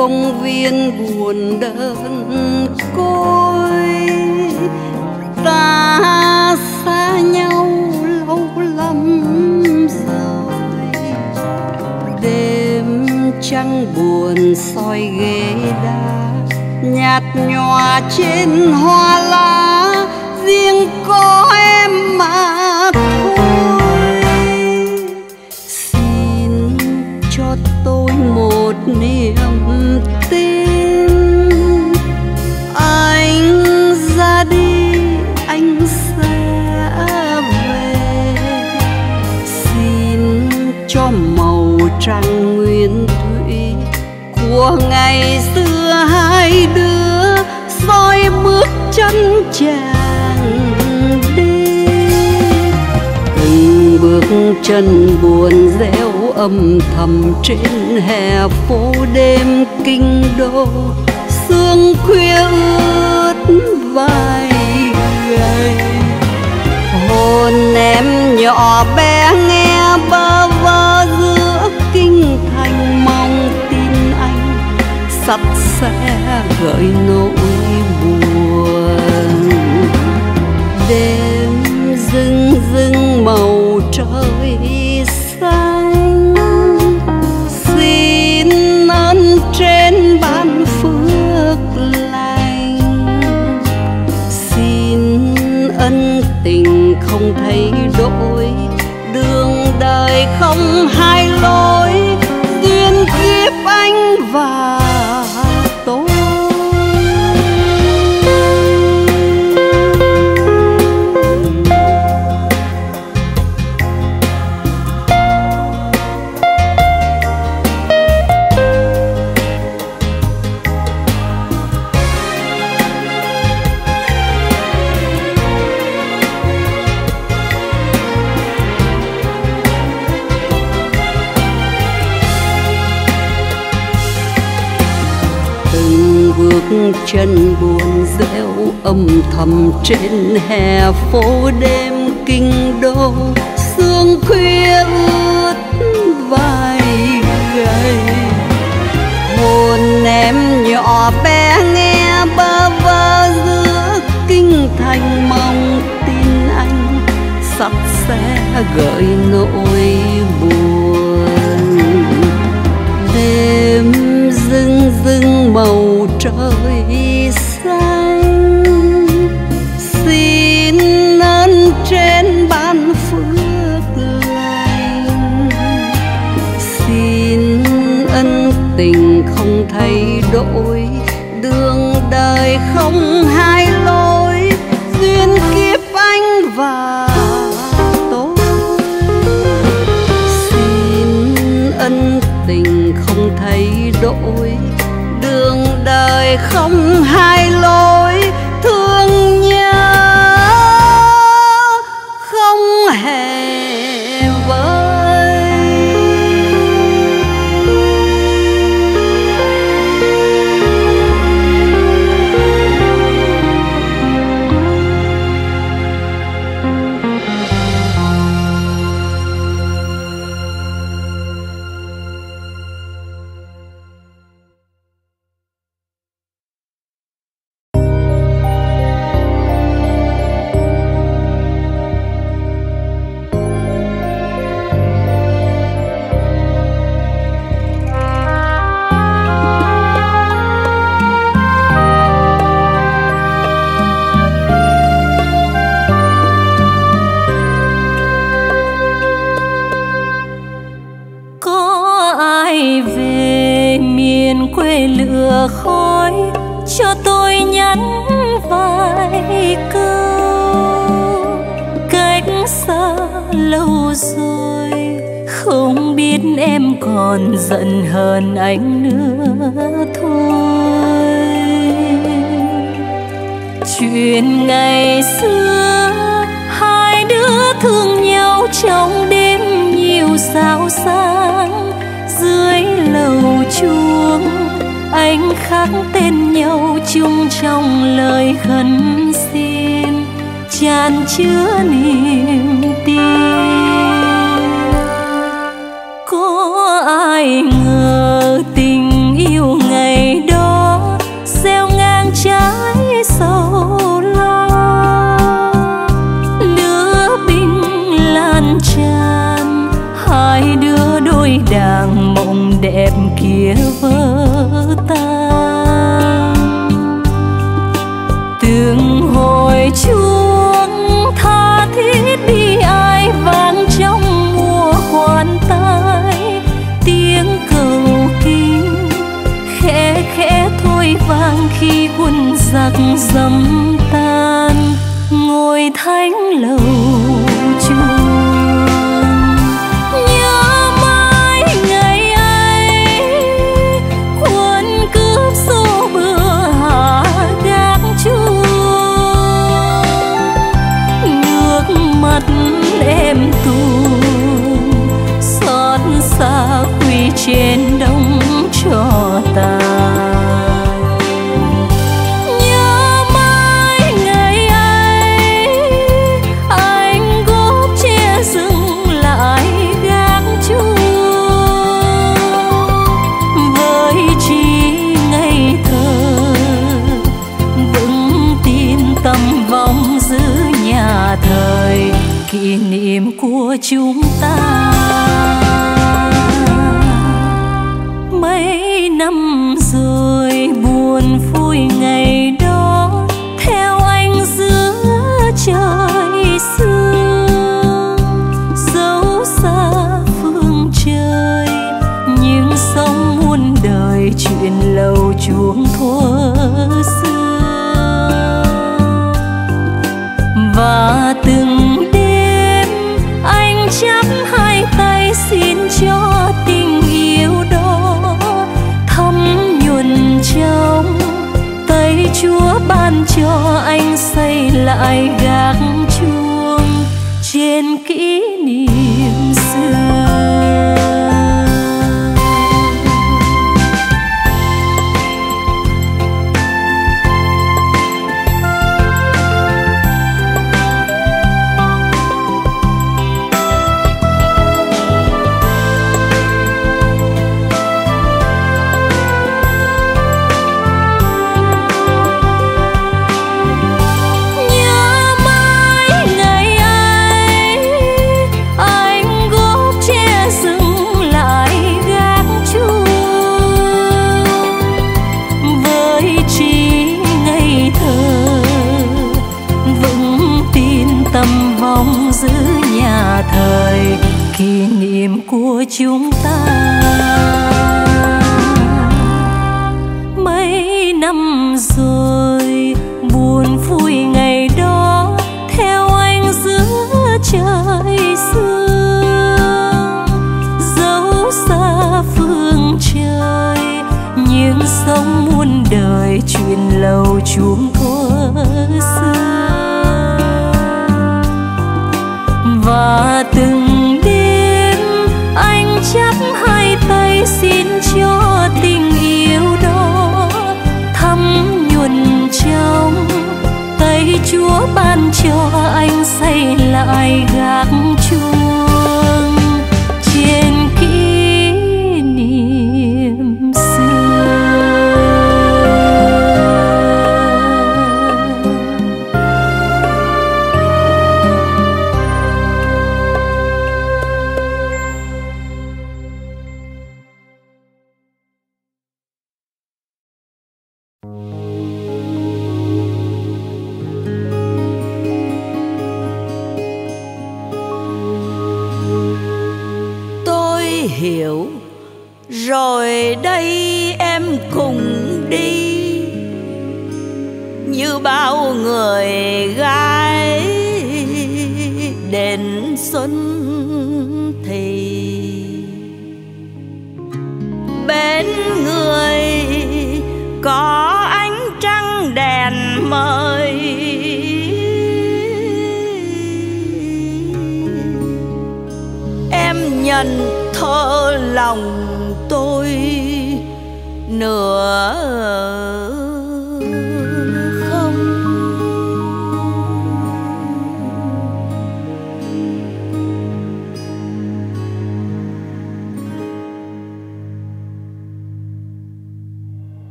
công viên buồn đơn côi, ta xa nhau lâu lắm rồi. Đêm trăng buồn soi ghế đá, nhạt nhòa trên hoa lá, riêng có em mà thôi. Xin cho tôi một niềm tin, anh ra đi anh sẽ về. Xin cho màu trăng nguyên thủy của ngày xưa hai đứa soi bước chân chàng đi. Từng bước chân buồn rêu âm thầm trên hè phố đêm kinh đô, sương khuya ướt vai gầy. Hồn em nhỏ bé nghe bơ vơ giữa kinh thành, mong tin anh sắp sẽ gợi nỗi buồn. Đêm rưng rưng màu trời xanh, xin ơn trên ban phước lành. Xin ân tình không thay đổi, đường đời không hai lối, duyên kiếp anh và chân buồn rêu âm thầm trên hè phố đêm kinh đô, sương khuya ướt vai gầy. Hồn em nhỏ bé nghe bơ vơ giữa kinh thành, mong tin anh sắp sẽ gợi nỗi buồn. Đêm rưng rưng màu trời xanh, xin ơn trên ban phước lành. Xin ân tình không thay đổi, đường đời không hai lối, duyên kiếp anh và tôi. Xin ân tình không thay đổi, đường đời không hai lối, thương nhớ không hề vơi. Giận hơn anh nữa thôi. Chuyện ngày xưa hai đứa thương nhau trong đêm nhiều sao sáng, dưới lầu chuông anh khắc tên nhau chung trong lời khấn xin tràn chứa niềm tin. Ai ngờ tình yêu ngày khi quân giặc dầm tan ngồi thánh lầu chuông. Nhớ mãi ngày ấy quân cướp xô bừa hạ gác chuông, nước mắt em tuôn xót xa quỳ trên đồng cho ta. Thời kỷ niệm của chúng ta mấy năm rồi, buồn vui ngày đó theo anh giữa trời sương. Dẫu xa phương trời nhưng sóng muôn đời chuyện lầu chuông thuở xưa. Và từng đêm anh chắp hai tay xin cho tình yêu đó thấm nhuần trong tay. Chúa ban cho anh xây lại gác chuông trên kỷ niệm xưa. Thời kỷ niệm của chúng ta mấy năm rồi, buồn vui ngày đó theo anh giữa trời sương. Dẫu xa phương trời nhưng sống muôn đời chuyện lầu chuông thuở xưa. Và từng đêm anh chắp hai tay xin cho tình yêu đó thấm nhuần trong tay. Chúa ban cho anh xây lại gác chuông trên kỷ niệm rồi. Đây em cùng đi như bao người gái đền xuân thì bên người có ánh trăng đèn mời. Em nhận thơ lòng tôi nửa không,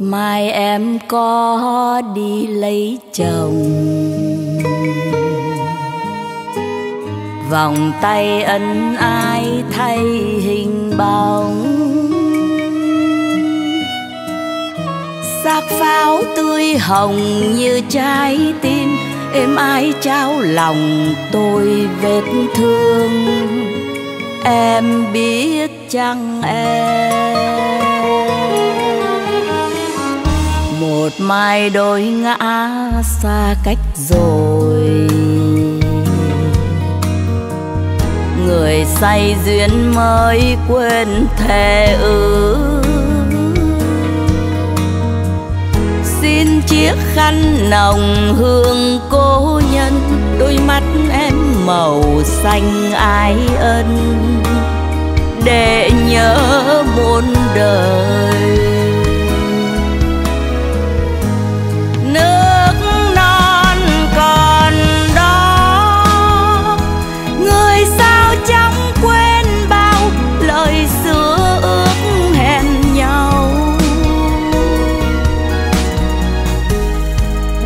mai em có đi lấy chồng, vòng tay ân ái thay hình bóng. pháo tươi hồng như trái tim, êm ái trao lòng tôi vết thương. Em biết chăng em, một mai đôi ngã xa cách rồi, người say duyên mới quên thề ước. Xin chiếc khăn nồng hương cố nhân, đôi mắt em màu xanh ái ân, để nhớ muôn đời. Nước non còn đó, người sao chẳng quên bao lời xưa ước hẹn nhau.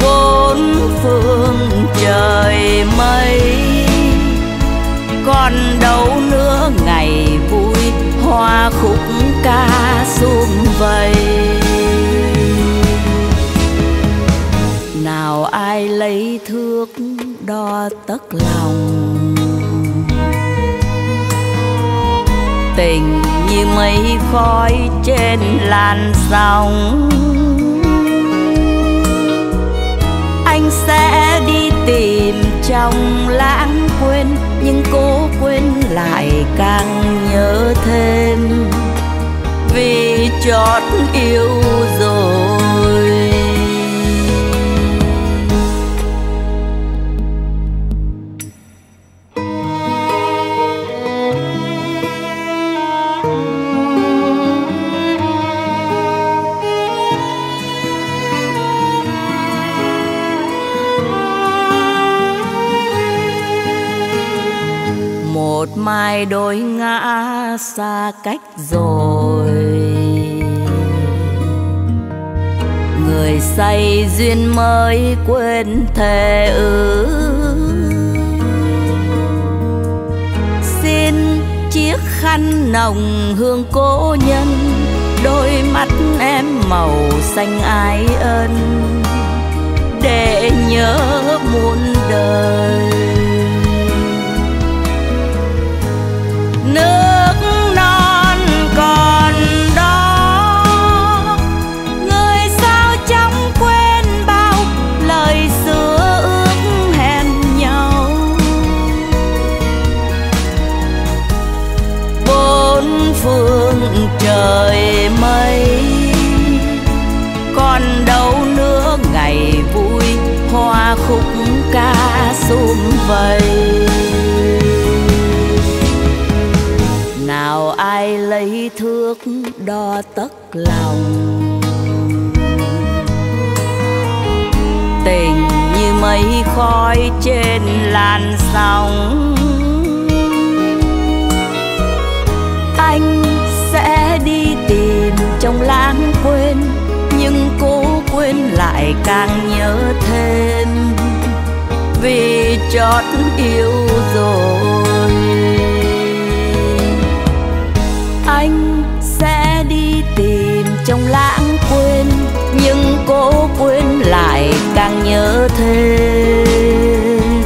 Bốn phương trời mây, còn đâu nữa ngày vui hoa khúc ca sum vầy. Nào ai lấy thước đo tấc lòng, tình như mây khói trên làn sóng. Anh sẽ đi tìm trong lãng quên, nhưng cố quên lại càng nhớ thêm, vì chót yêu rồi. Một mai đôi ngã xa cách rồi, người say duyên mới quên thề ước. Xin chiếc khăn nồng hương cố nhân, đôi mắt em màu xanh ái ân, để nhớ muôn đời. Nước non còn đó, người sao chẳng quên bao lời xưa ước hẹn nhau. Bốn phương trời mây, còn đâu nữa ngày vui hoa khúc ca sum vầy. Nào ai lấy thước đo tấc lòng, tình như mây khói trên làn sóng. Anh sẽ đi tìm trong lãng quên, nhưng cố quên lại càng nhớ thêm, vì chót yêu rồi. Anh sẽ đi tìm trong lãng quên, nhưng cố quên lại càng nhớ thêm,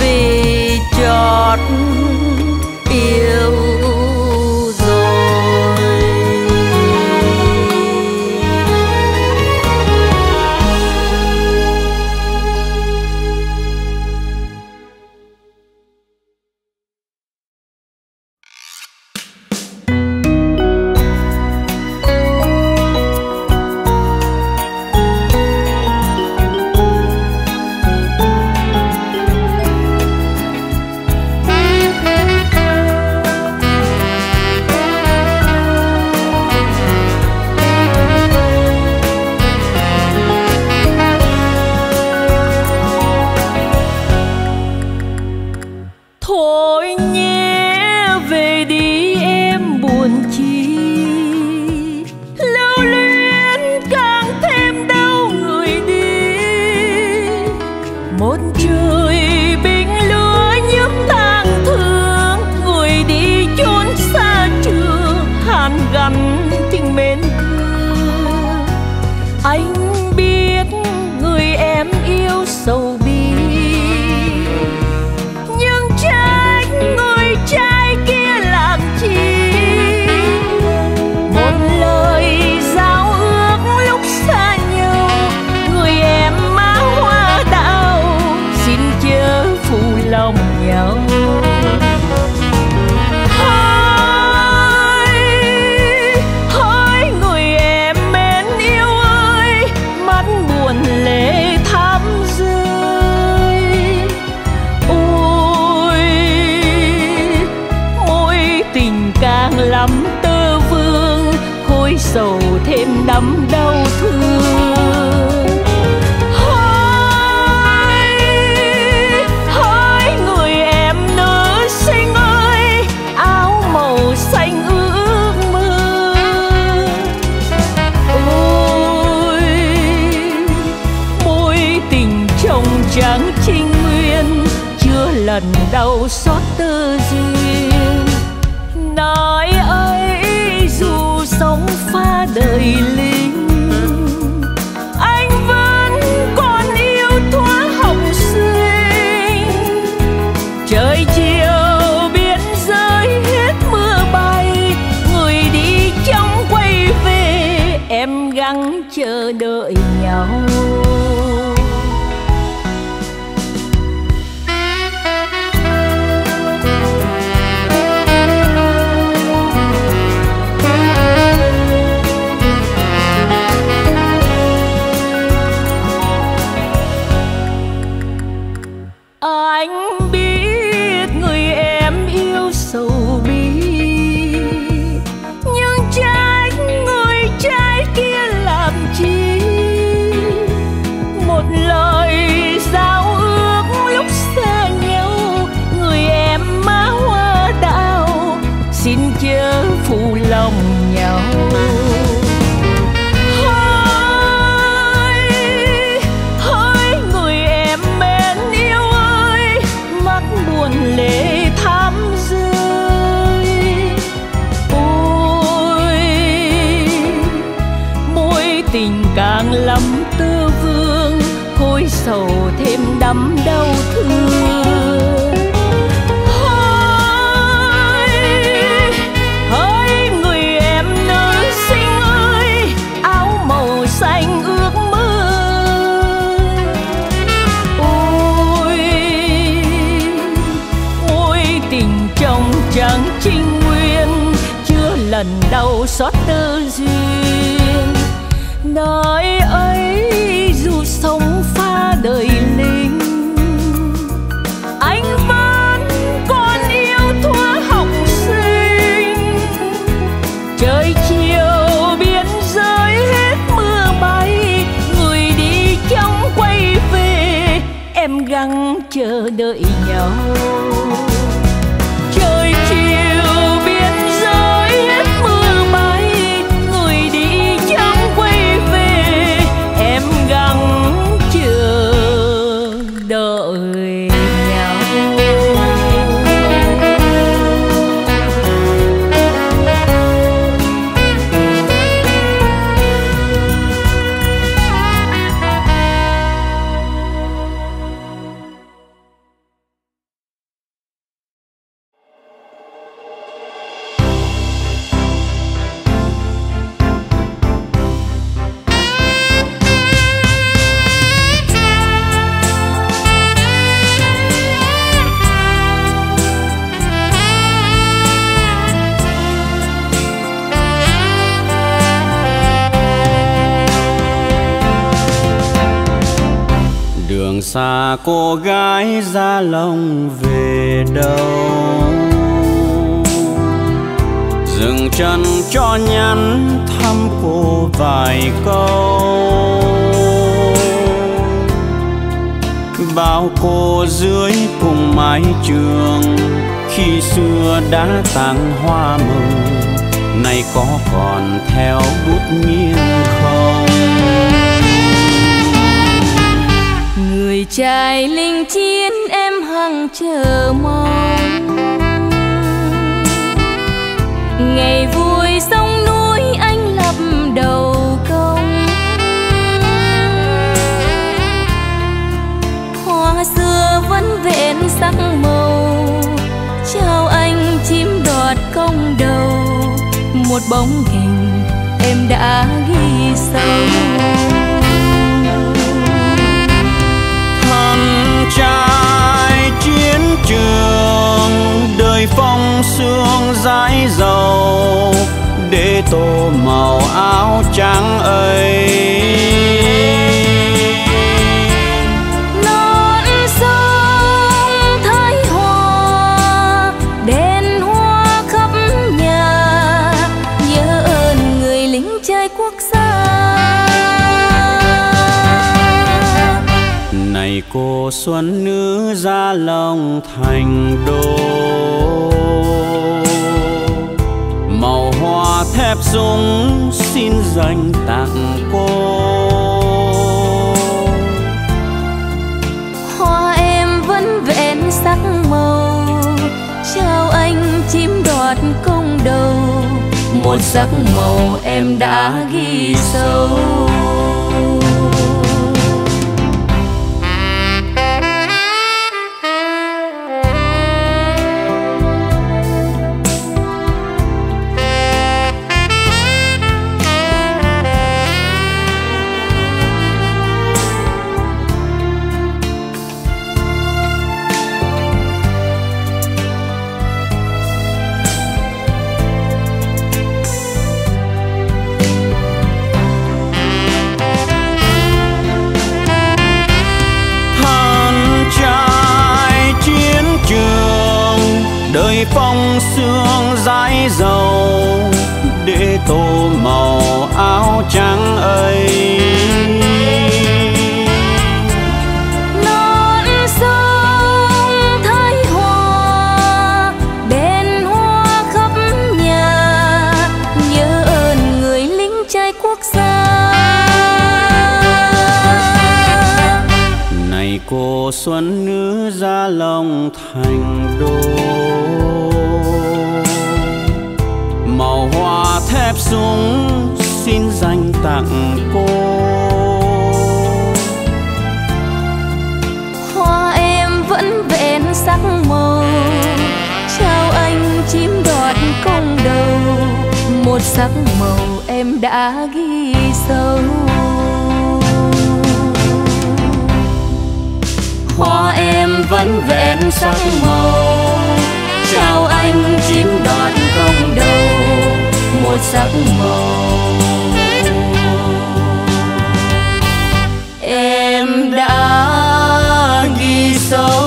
vì chót yêu. tơ vương, khối sầu thêm đắm đau thương. Hỡi, hỡi người em nữ xinh ơi, áo màu xanh ước mơ. Ôi, mối tình chồng tráng trinh nguyên, chưa lần đau xót tơ duyên. Nói ấy dù sống pha đời linh, anh vẫn còn yêu thoa hồng xinh. Trời chiều biển rơi hết mưa bay, người đi trong quay về, em gắng chờ đợi nhau. Anh biết người em yêu sầu bi, nhưng trách người trai kia làm chi. Một lời giao ước lúc xa nhau, người em má hoa đào, xin chớ phụ lòng nhau. Lệ thắm rơi, ôi mối tình càng lắm tơ vương, khối sầu thêm đắm đau thương. Hỡi, hỡi người em nữ xinh ơi, áo màu xanh ước mơ. Chẳng trinh nguyên chưa lần đau xót tơ duyên. Nói ấy dù sống pha đời linh, anh vẫn còn yêu thoa hồng xinh. Trời chiều biển rơi hết mưa bay, người đi trong quay về, em gắng chờ đợi nhau. Xa cô gái ra lòng về đâu, dừng chân cho nhắn thăm cô vài câu. Bao cô dưới cùng mái trường, khi xưa đã tặng hoa mừng, nay có còn theo bút nghiêng không? Người trai linh chiến em hằng chờ mong, ngày vui sông núi anh lập đầu công. Hoa xưa vẫn vẹn sắc màu, trao anh chiếm đoạt công đầu. Một bóng hình em đã ghi sâu, trai chiến trường đời phong sương dãi dầu để tô màu áo trắng ấy. Non sông Thái Hòa đèn hoa khắp nhà, quốc gia. Này cô Xuân nữ ra lòng thành đô, màu hoa thép dung xin dành tặng cô. Hoa em vẫn vẹn sắc màu, trao anh chim đoạt công đầu, một sắc màu em đã ghi sâu. Phong sương dãi dầu để tô màu áo trắng ấy, non sông Thái Hòa bên hoa khắp nhà, nhớ ơn người lính trai quốc gia. Này cô Xuân nữ ra lòng thành đô, màu hoa thép súng xin dành tặng cô. Hoa em vẫn vẹn sắc màu, trao anh chim đoạt công đầu, một sắc màu em đã ghi sâu. Hoa em vẫn vẹn sắc màu, trao anh chim đoạt công đầu, một sắc màu em đã ghi sâu.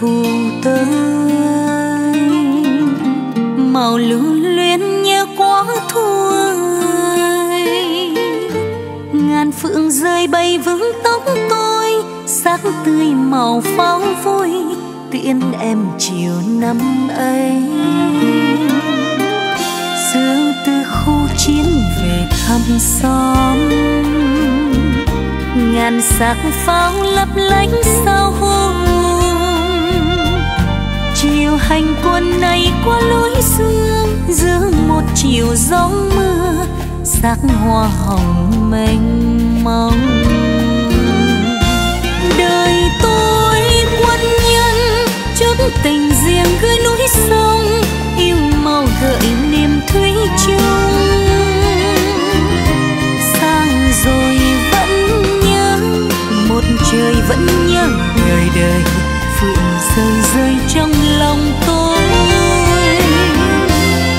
Thu tới màu lưu luyến như quá thu ơi, ngàn phượng rơi bay vững tóc tôi, sắc tươi màu pháo vui tiễn em chiều năm ấy. Dương từ khu chiến về thăm xóm, ngàn sắc pháo lấp lánh sao hôm. Chiều hành quân này qua lối sương, giữa một chiều gió mưa, sắc hoa hồng mênh mông. Đời tôi quân nhân, chút tình riêng gửi núi sông, yêu màu gợi niềm thủy chung. Sang rồi vẫn nhớ, một trời vẫn nhớ người đời. Phượng rơi rơi trong lòng tôi,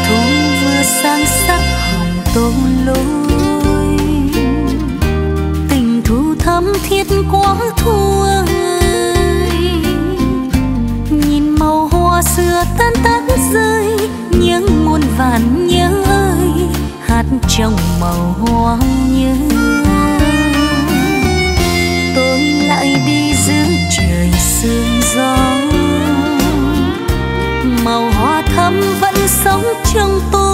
thu vừa sang sắc hồng tông lối, tình thu thắm thiết quá thu ơi. Nhìn màu hoa xưa tan tác rơi, những muôn vàn nhớ ơi hát trong màu hoa nhớ. Tôi lại đi giữa trời xưa gió, màu hoa thắm vẫn sống trong tôi.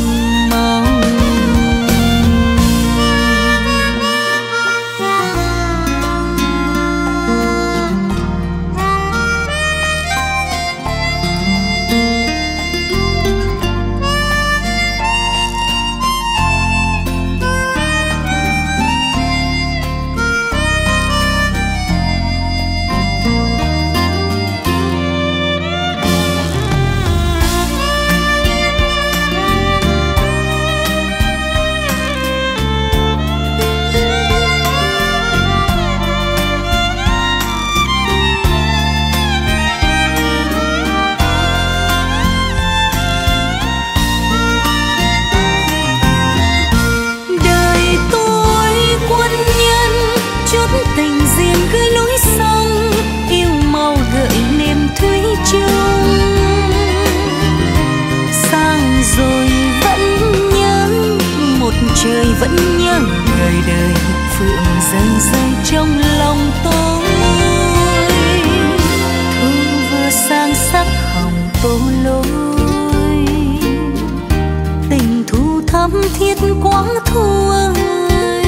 mông. Trời vẫn nhớ người đời, phượng rơi rơi trong lòng tôi. Thu vừa sang sắc hồng tô lối, tình thu thắm thiết quá thu ơi.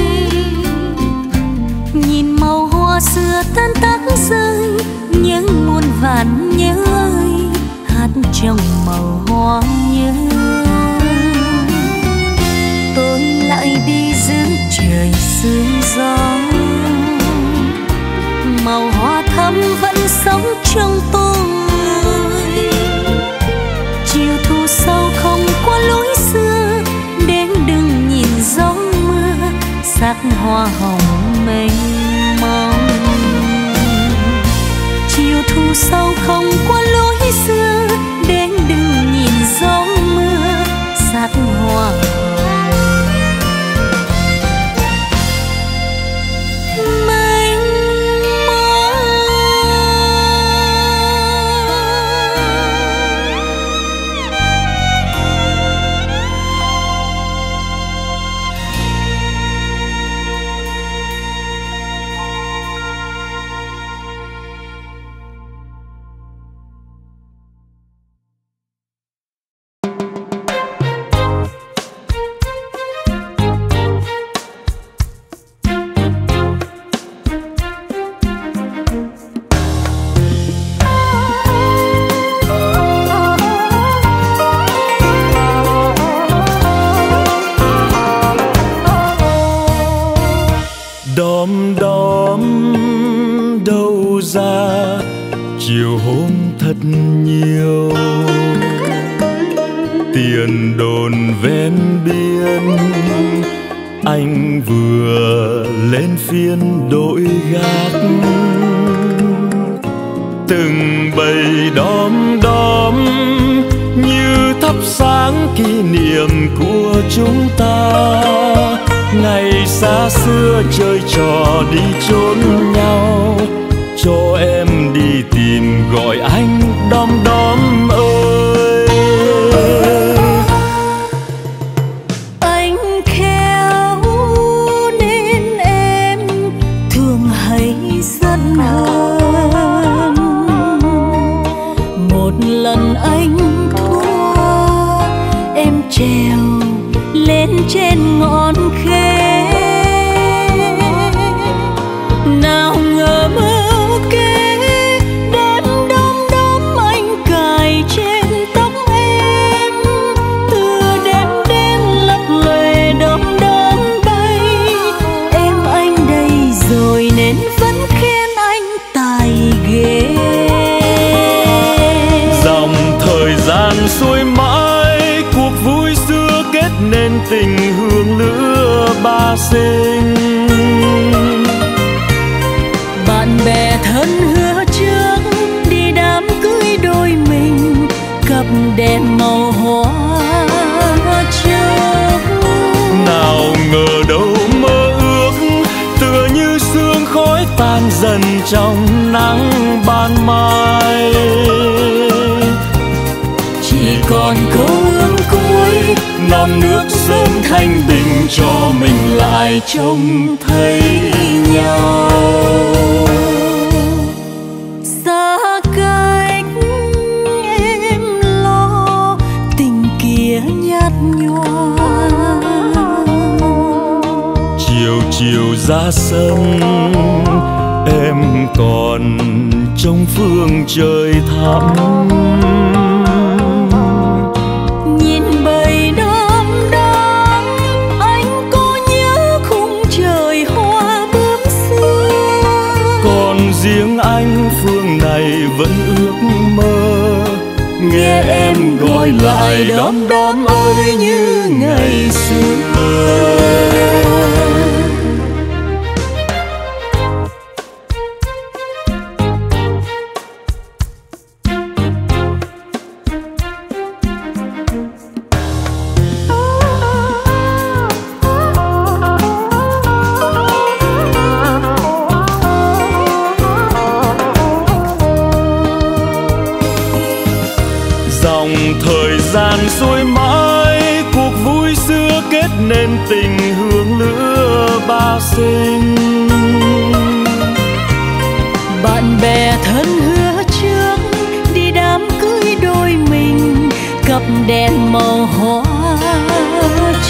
Nhìn màu hoa xưa tan tác rơi, nhớ muôn vàn nhớ ơi, hát trong màu hoa nhớ. Lại đi giữa trời sương gió, màu hoa thắm vẫn sống trong tôi. Chiều thu sâu không qua lối xưa, đến đừng nhìn gió mưa, sắc hoa hồng mênh mông. Chiều thu sâu không qua lối xưa, đến đừng nhìn gió mưa, sắc hoa hồng. Xa cách em lo tình chiều ra sân, em còn trong phương trời thẳm. Nhìn bầy đom đóm, anh có nhớ khung trời hoa bướm xưa. Còn riêng anh phương này vẫn ước mơ, nghe em gọi lại đom đóm ơi như ngày xưa. Bạn bè thân hứa trước đi đám cưới đôi mình, cặp đèn màu hoa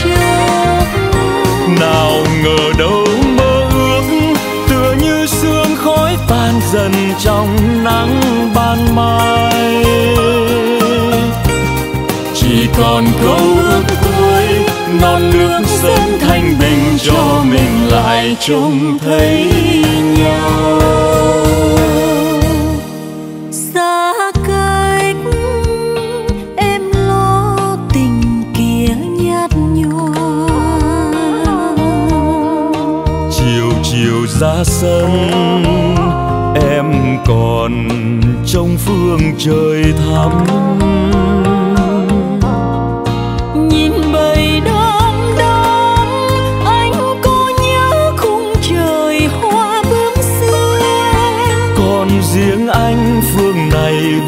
trước. Nào ngờ đâu mơ ước tựa như sương khói tan dần trong nắng ban mai. Chỉ còn câu ước thôi, non nước sớm thanh bình cho mình lại trông thấy nhau. Xa cách em lo tình kia nhạt nhòa. Chiều chiều ra sân, em còn trong phương trời thắm.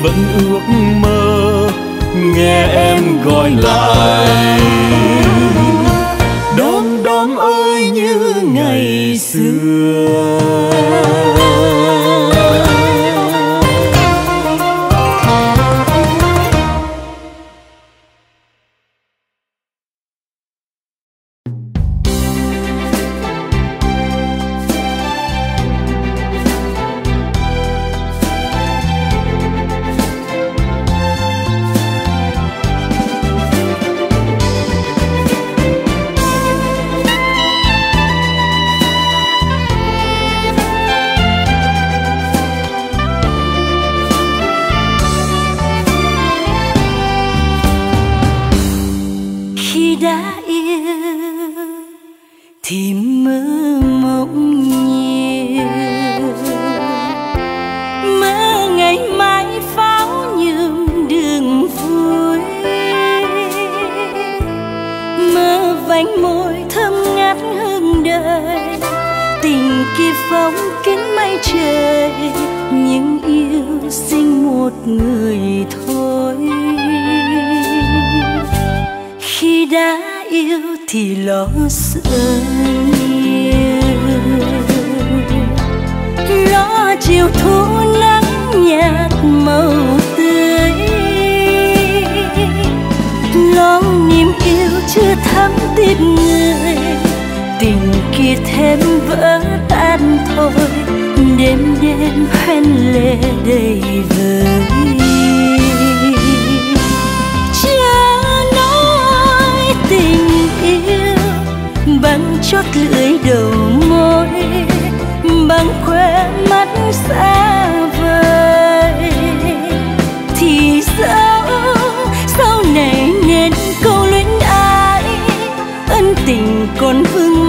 Vẫn ước mơ nghe em gọi lại đom đóm ơi như ngày xưa.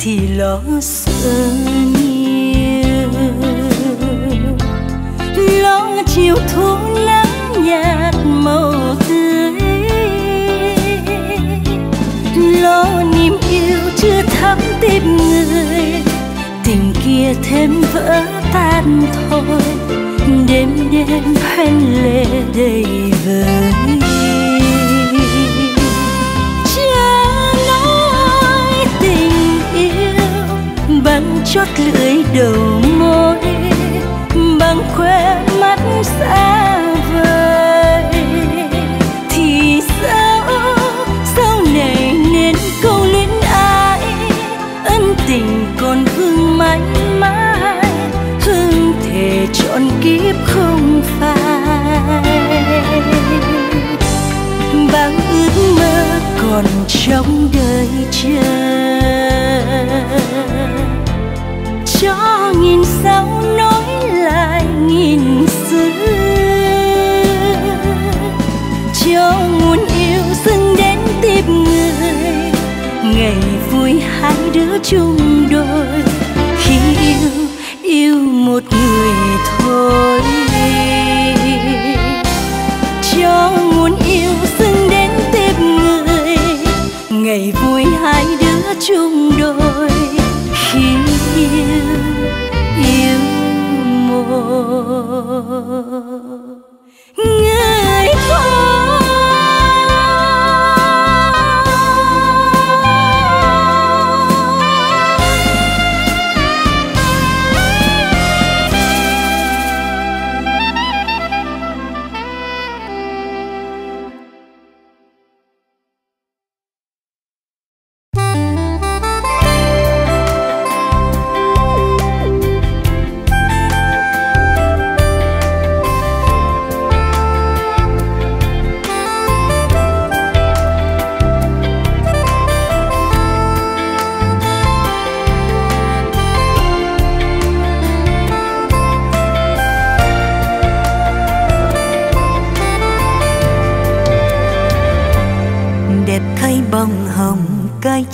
thì lo sợ nhiều, lo chiều thu nắng nhạt màu tươi, lo niềm yêu chưa thắm tim người, tình kia thêm vỡ tan thôi, đêm đêm hoen lệ đầy vơi. Bắn chót lưỡi đầu môi, bằng khóe mắt xa vời, thì sao sau này nên câu luyến ái, ân tình còn vương mãi mãi, hương thề trọn kiếp không phai. Bao ước mơ còn trong đời chờ, cho nghìn sao nói lại nghìn xưa, cho nguồn yêu dâng đến tim người, ngày vui hai đứa chung đôi, khi yêu một người thôi. Cho nguồn yêu dâng đến tim người, ngày vui hai đứa chung đôi, khi yêu một người thôi.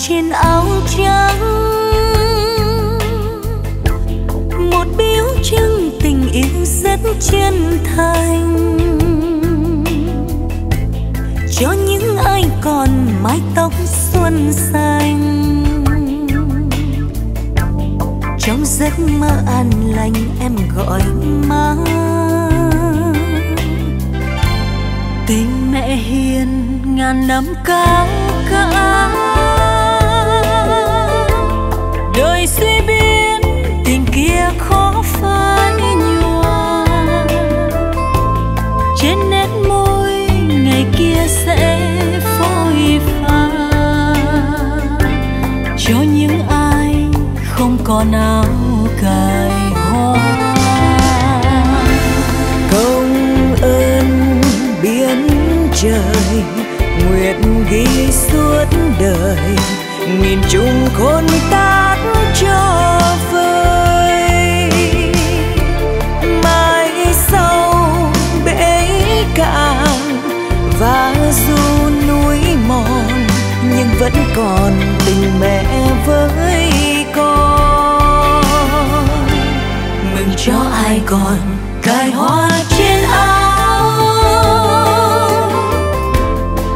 Trên áo trắng một biếu trưng tình yêu rất chân thành, cho những ai còn mái tóc xuân xanh. Trong giấc mơ an lành em gọi má, tình mẹ hiền ngàn năm cao cả. Đời suy biến tình kia khó phai nhòa, trên nét môi ngày kia sẽ phôi pha, cho những ai không còn áo cài hoa. Công ơn biến trời nguyện ghi suốt đời, nghìn trùng khôn ta cho vơi. Mai sau bể cạn và dù núi mòn, nhưng vẫn còn tình mẹ với con. Mừng cho ai còn cài hoa trên áo,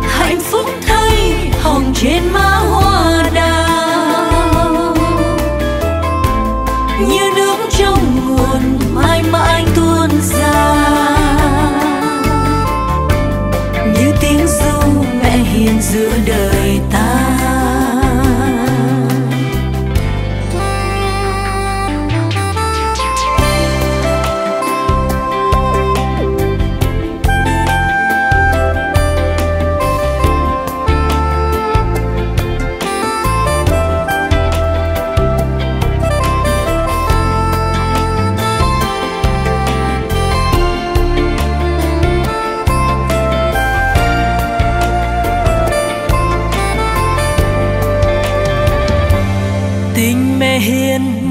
hạnh phúc thay hồng trên má hoa đào. Như nước trong nguồn mãi mãi tuôn ra, như tiếng ru mẹ hiền giữa đời ta.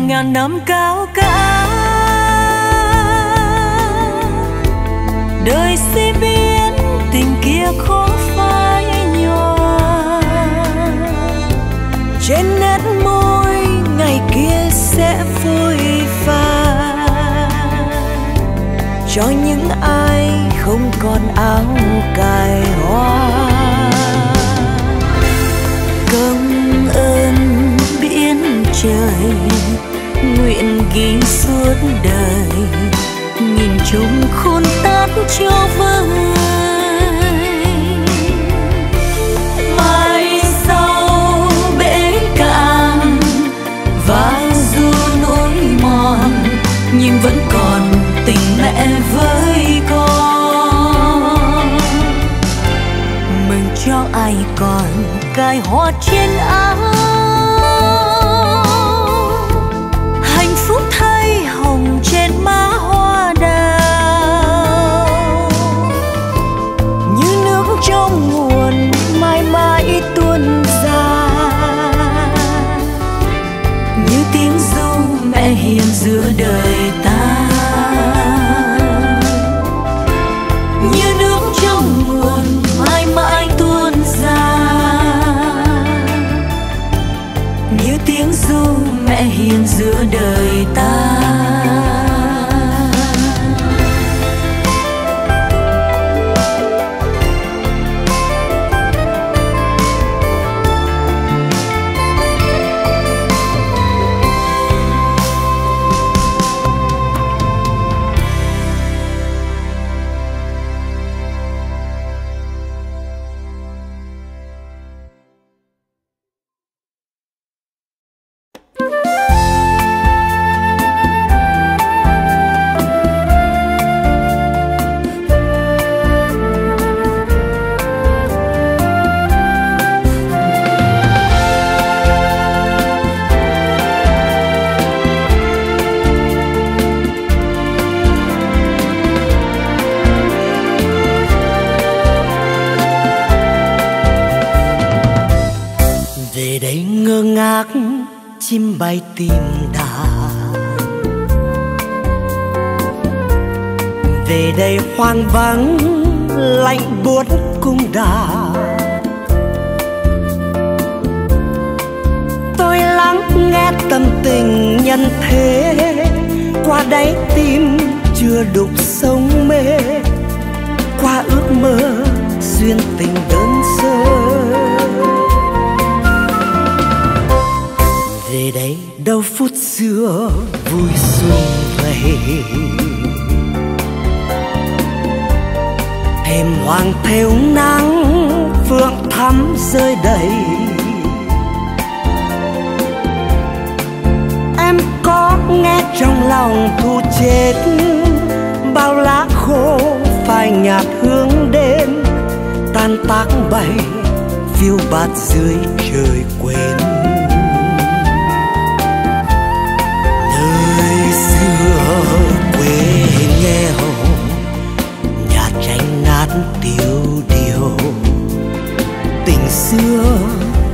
Ngàn năm cao cả, đời sẽ biến tình kia khó phai nhòa, trên nét môi cho những ai không còn áo cài hoa. Công ơn biển trời nguyện ghi suốt đời, nhìn chung khôn tát cho vơi. Nhưng vẫn còn tình mẹ với con, mừng cho ai còn cài hoa trên áo. Hạnh phúc thay hồng trên má hoa đào, như nước trong nguồn mãi mãi tuôn ra, như tiếng ru mẹ hiền giữa đời. Hiền giữa đời ta. Chim bay tìm đà về đây hoang vắng lạnh buốt cung đà. Tôi lắng nghe tâm tình nhân thế qua đáy tim chưa đục sông mê, qua ước mơ duyên tình đơn sơ. Về đây đâu phút xưa vui xuân vầy, thêm hoàng thêu nắng phượng thắm rơi đầy. Em có nghe trong lòng thu chết bao lá khô phai nhạt hướng đêm, tan tác bay phiêu bạt dưới trời quên. Quê nghèo nhà tranh nát tiêu điều, tình xưa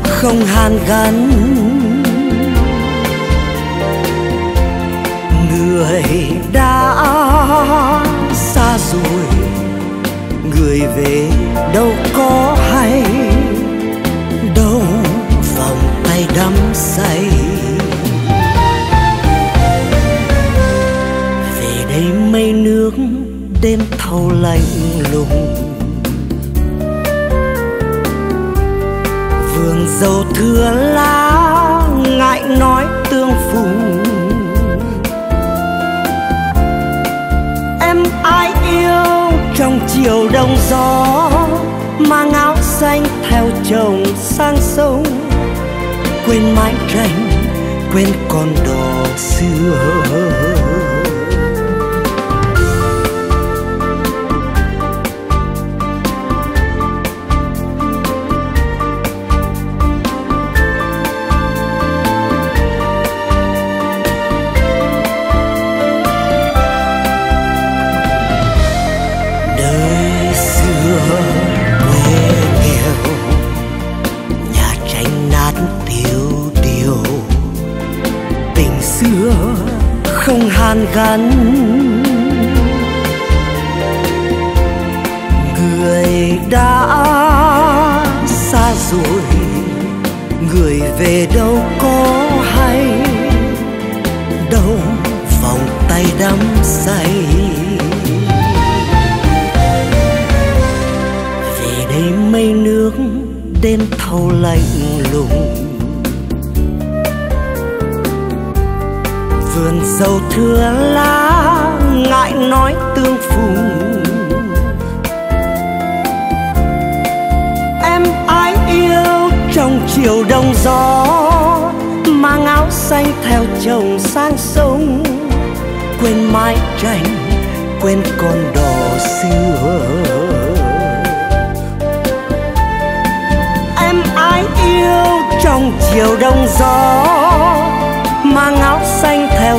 không hàn gắn. Người đã xa rồi, người về đâu có hay, đâu vòng tay đắm say. Mây nước đêm thâu lạnh lùng, vườn dầu thừa lá ngại nói tương phùng. Em ai yêu trong chiều đông gió, mang áo xanh theo chồng sang sông, quên mái tranh quên con đò xưa. Không hàn gắn người đã xa rồi, người về đâu có hay, đâu vòng tay đắm say. lạnh lùng, vườn dầu thưa lá ngại nói tương phùng. Em ái yêu trong chiều đông gió, mang áo xanh theo chồng sang sông, quên mái tranh, quên con đò xưa. Em ái yêu trong chiều đông gió, mang áo xanh theo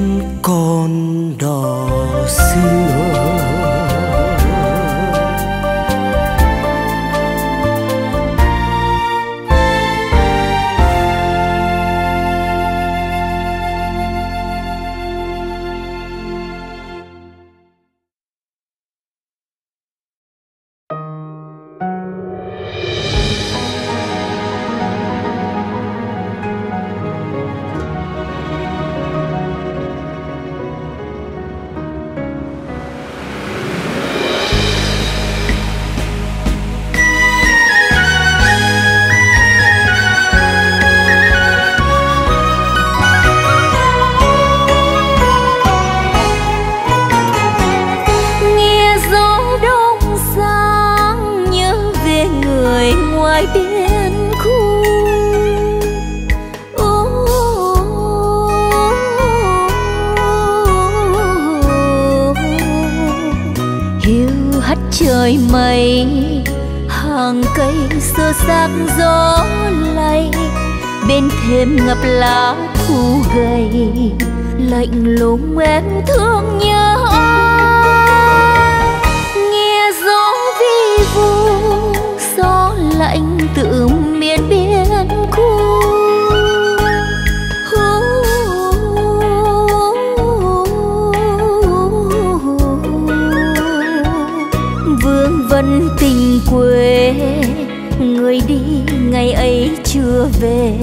con đò xưa. Trời mây hàng cây xơ xác gió lay, bên thêm ngập lá thu gầy lạnh lùng. Em thương nhớ nghe gió vi vu, gió lạnh từ miền biên khu. Tình quê người đi ngày ấy chưa về,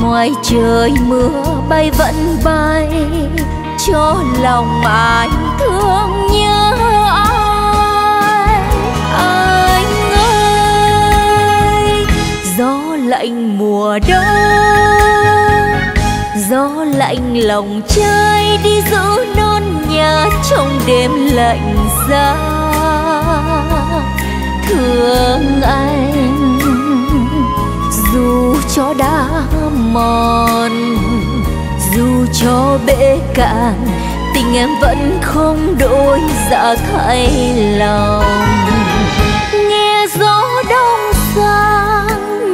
ngoài trời mưa bay vẫn bay, cho lòng ai thương nhớ ai. Anh ơi, gió lạnh mùa đông, gió lạnh lòng trai đi giữ non nhà trong đêm lạnh giá. Thương anh dù cho đá mòn, dù cho bể cạn, tình em vẫn không đổi dạ thay lòng. Nghe gió đông xa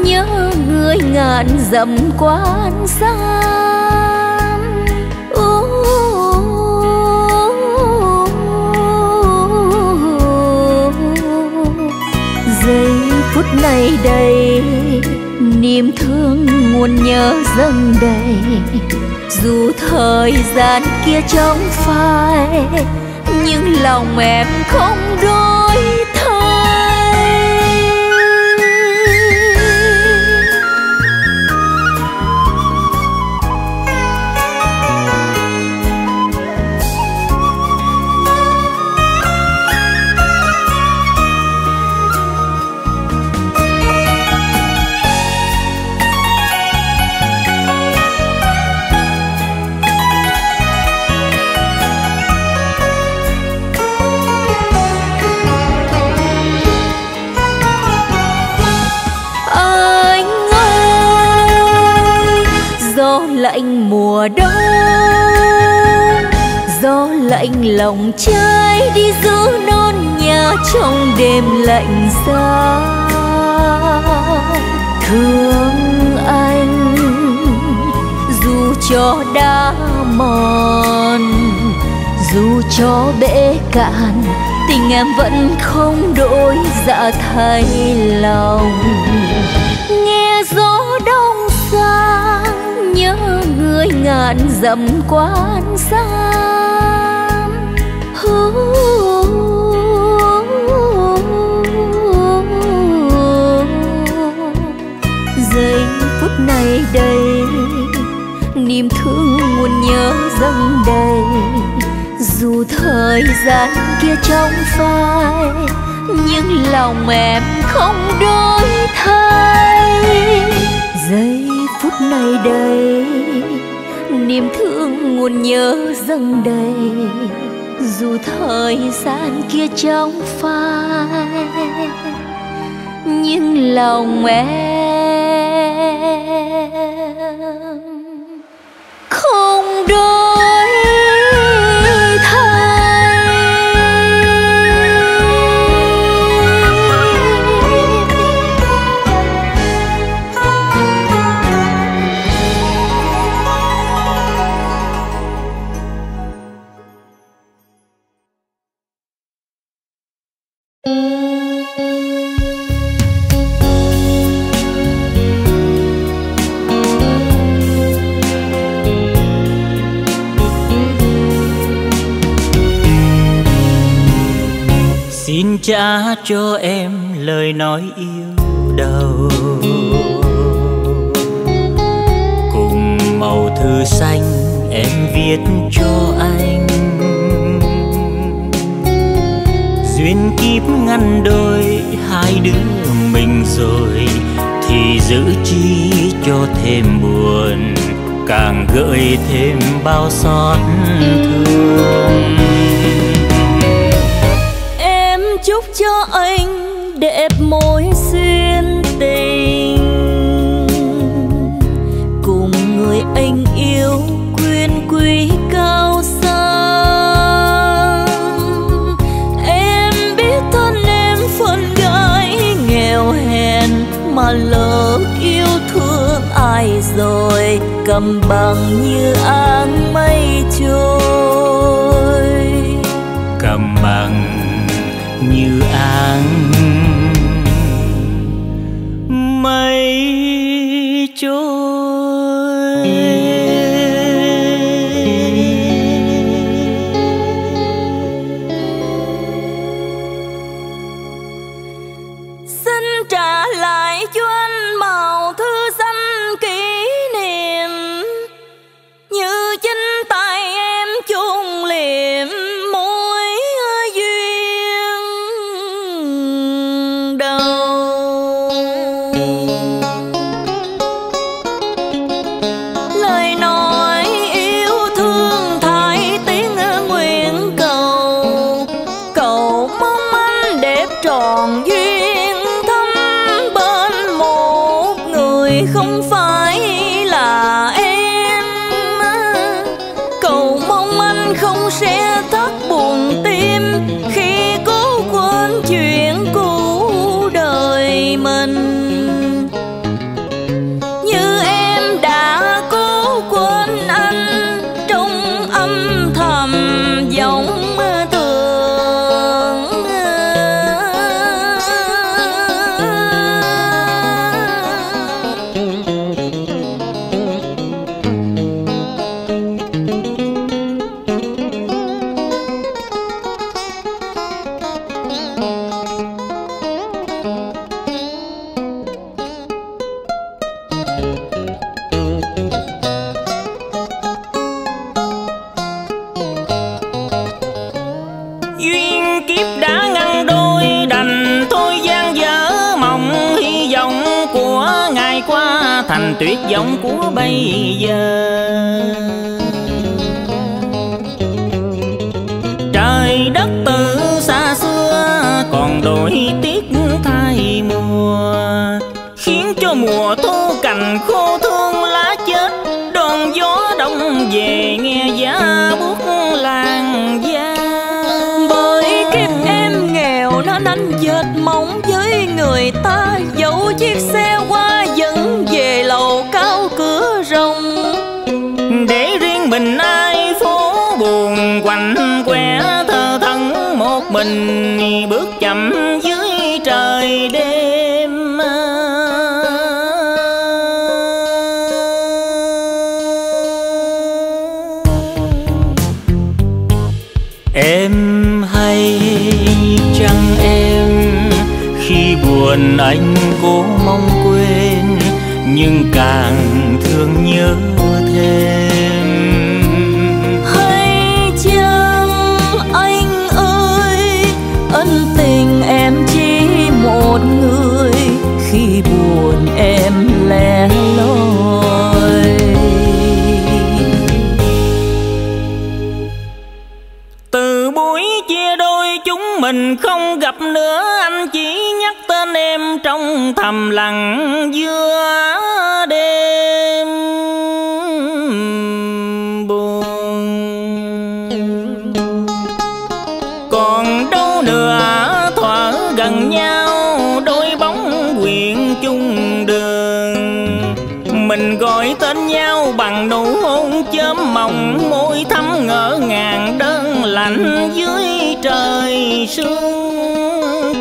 nhớ người ngàn dặm quan xa. Phút này đây niềm thương nguồn nhớ dâng đầy, dù thời gian kia chóng phai nhưng lòng em không đổi thay. Lạnh mùa đông, gió lạnh lòng trai đi giữ non nhà trong đêm lạnh giá. Thương anh dù cho đá mòn, dù cho bể cạn, tình em vẫn không đổi dạ thay lòng. Nghe gió đông xa nhớ người ngàn dặm quan xa. Giây phút này đây niềm thương nguồn nhớ dâng đầy, Dù thời gian kia trong phai, nhưng lòng em không đổi thay. Giây phút này đây, niềm thương nguồn nhớ dâng đầy. Dù thời gian kia trong phai, nhưng lòng em không đổi. Xin trả cho em lời nói yêu đầu cùng màu thư xanh em viết cho anh. Duyên kiếp ngăn đôi hai đứa mình rồi thì giữ chi cho thêm buồn, càng gợi thêm bao xót thương. Chúc cho anh đẹp mối duyên tình, cùng người anh yêu quyên quý cao xa. Em biết thân em phận gái nghèo hèn, mà lỡ yêu thương ai rồi cầm bằng như áng mây trôi. Cầm bằng như áng mây trôi. Xin trả lại cho anh màu thư xanh kỷ niệm, như chính tay em chung liệm tuyệt vọng của bây giờ. Trời đất từ xa xưa còn đổi tiết thay mùa, khiến cho mùa thu cành khô thương lá chết. Đón gió đông về nghe giá buốt làng da. Bởi kiếp em nghèo nó đánh dệt móng với người ta, dẫu chiếc xe qua vẫn về lầu cao cửa rồng. Để riêng mình ai phố buồn quạnh quẻ thơ thân một mình, bước chậm dưới trời đêm. Em hay chăng em khi buồn anh cố mong quên, nhưng càng thương nhớ thêm. Hay chăng nỗi buồn em lẻ loi. Từ buổi chia đôi chúng mình không gặp nữa, anh chỉ nhắc tên em trong thầm lặng giữa đêm buồn. Còn đâu nữa thỏa gần nhau, đôi bóng quyện chung đường. Mình gọi tên nhau bằng nụ hôn chớm mộng, môi thắm ngỡ ngàng đơn lạnh dưới trời sương.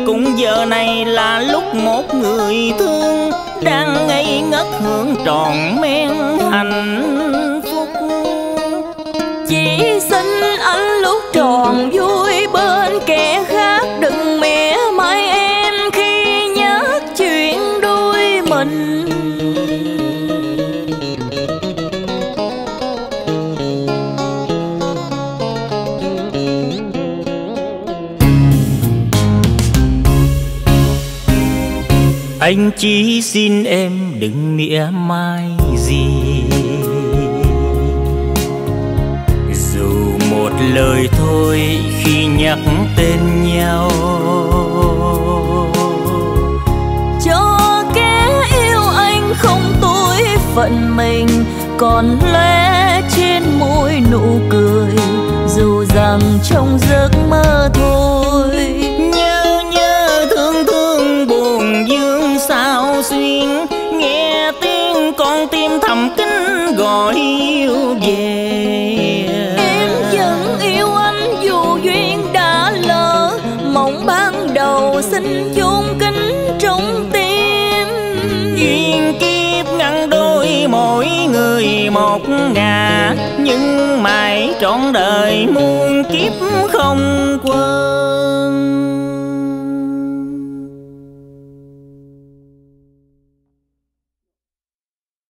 Cũng giờ này là lúc một người thương đang ngây ngất hưởng trọn men hạnh phúc. Chỉ xin anh lúc tròn vui bên kẻ khác, đừng mỉa mai em khi nhớ chuyện đôi mình. Anh chỉ xin em đừng mỉa mai gì, dù một lời thôi khi nhắc tên nhau. Cho kẻ yêu anh không tủi phận mình, còn lẽ trên môi nụ cười dù rằng trong giấc mơ thôi. Nhớ nhớ thương thương buồn vương sao xuyên, nghe tiếng con tim thầm kín gọi yêu về. Xin chôn kính trong tim, duyên kiếp ngăn đôi mỗi người một ngả, nhưng mãi trọn đời muôn kiếp không quên.